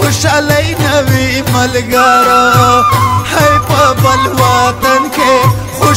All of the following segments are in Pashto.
خوشالي نوي ملګرو هاي په بل وطن کې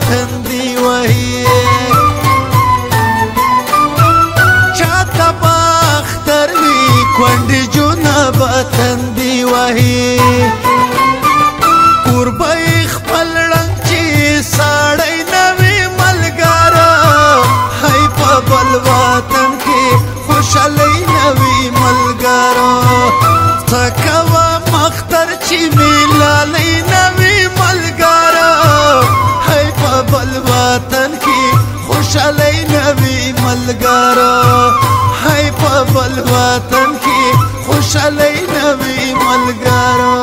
تندي وهي چاته اختر وي کندي جونا تندي وهي قربي خپل رنگ چې ساړی نوي ملګرو هاي په بل وطن کې خوشالي نوي ملګرو سا کوم اختر چې ملالي نوي خوشالي نوي ملګرو هاي په بل وطن کې خوشالي نوي ملګرو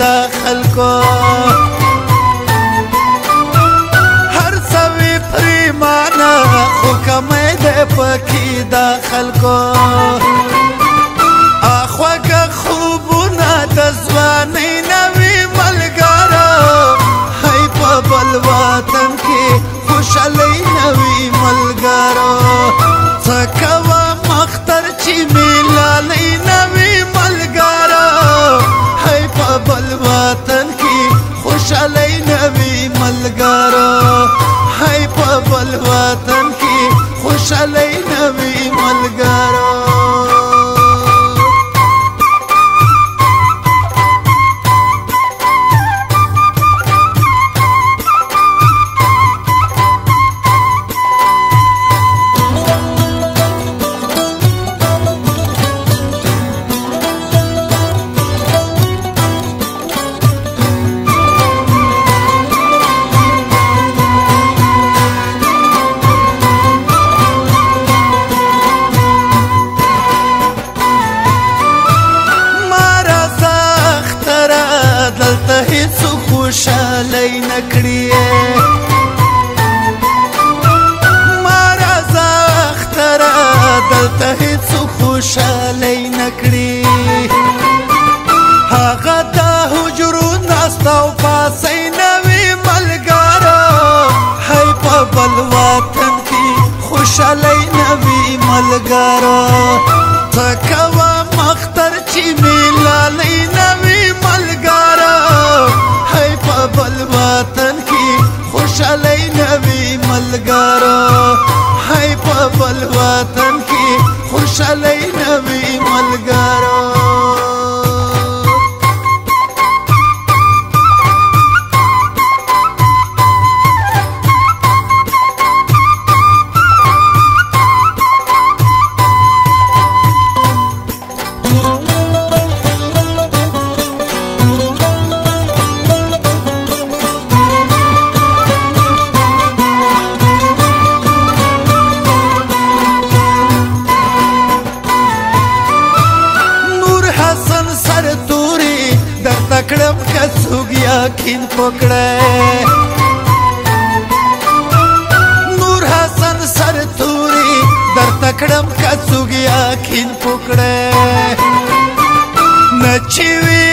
دا خلکو هر سوي پریمانه خو کمه ده پکې دا خلکو اخواګه خوبونه د ځوانۍ نوي ملګرو هاي په بل وطن کې خوشالۍ نوي ملګرو سا کوم اختر چې ملالۍ نوي ملګرو بل وطن کی خوشالي نوي ملګرو هاي په بل وطن کی خوشالي نوي ملګرو خوشالي نکړي ما رازا اختر دلته هیڅ خوشالي نکړي هغه د حجرو ناسته او پاسې نوي ملګرو هاي په بل وطن کې خوشالي نوي ملګرو سا کوم اختر چې ملالي نوي ملګرو بل وطن کی خوشالي نوي ملګرو هاي په بل وطن کی خوشالي نوي ملګرو आखिन पकड़े नूर हसन सरतूरी दर तकड़म कसुगी आखिन पकड़े नचवी